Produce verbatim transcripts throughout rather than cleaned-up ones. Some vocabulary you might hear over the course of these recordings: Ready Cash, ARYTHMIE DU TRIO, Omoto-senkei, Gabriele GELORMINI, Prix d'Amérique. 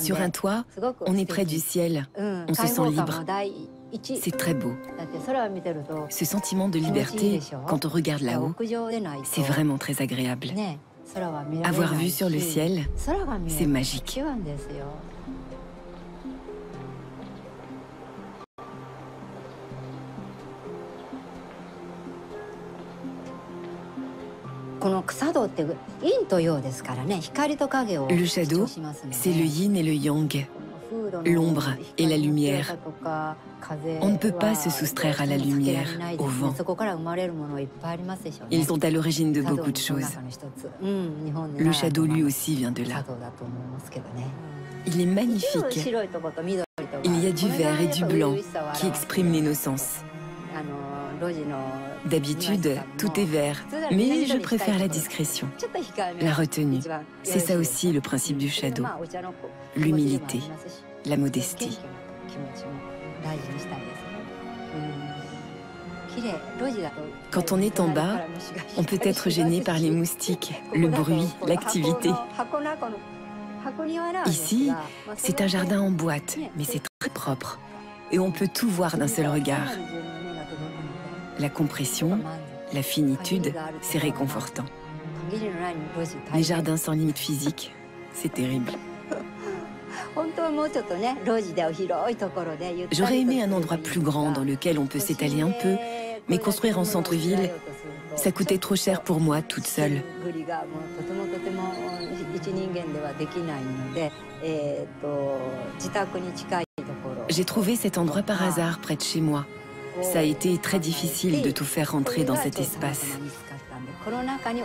Sur un toit, on est près du ciel, on se sent libre. C'est très beau. Ce sentiment de liberté, quand on regarde là-haut, c'est vraiment très agréable. Avoir vu sur le ciel, c'est magique. Le shadow, c'est le yin et le yang, l'ombre et la lumière. On ne peut pas se soustraire à la lumière, au vent. Ils sont à l'origine de beaucoup de choses. Le shadow, lui aussi, vient de là. Il est magnifique. Il y a du vert et du blanc qui expriment l'innocence. D'habitude, tout est vert, mais je préfère la discrétion, la retenue. C'est ça aussi le principe du shadow, l'humilité, la modestie. Quand on est en bas, on peut être gêné par les moustiques, le bruit, l'activité. Ici, c'est un jardin en boîte, mais c'est très propre, et on peut tout voir d'un seul regard. La compression, la finitude, c'est réconfortant. Les jardins sans limite physique, c'est terrible. J'aurais aimé un endroit plus grand dans lequel on peut s'étaler un peu, mais construire en centre-ville, ça coûtait trop cher pour moi toute seule. J'ai trouvé cet endroit par hasard près de chez moi. Ça a été très difficile de tout faire rentrer dans cet espace. Dans ma famille,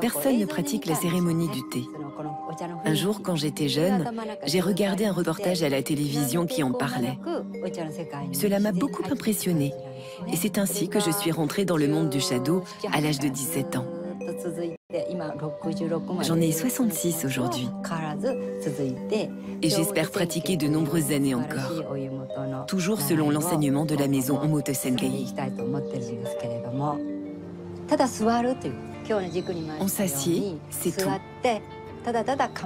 personne ne pratique la cérémonie du thé. Un jour, quand j'étais jeune, j'ai regardé un reportage à la télévision qui en parlait. Cela m'a beaucoup impressionnée. Et c'est ainsi que je suis rentrée dans le monde du shadow à l'âge de dix-sept ans. J'en ai soixante-six aujourd'hui. Et j'espère pratiquer de nombreuses années encore. Toujours selon l'enseignement de la maison Omoto-senkei. On s'assied, c'est tout.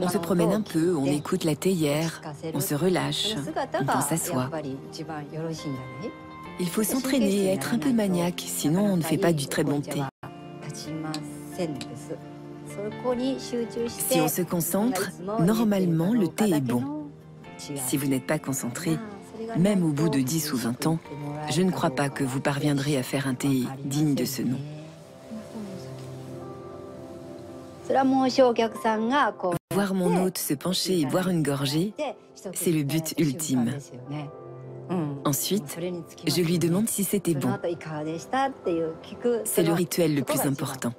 On se promène un peu, on écoute la théière, on se relâche, on pense à soi. Il faut s'entraîner et être un peu maniaque, sinon on ne fait pas du très bon thé. Si on se concentre, normalement le thé est bon. Si vous n'êtes pas concentré, même au bout de dix ou vingt ans, je ne crois pas que vous parviendrez à faire un thé digne de ce nom. Voir mon hôte se pencher et boire une gorgée, c'est le but ultime. Ensuite, je lui demande si c'était bon. C'est le rituel le plus important.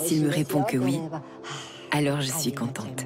S'il me répond que oui, alors je suis contente.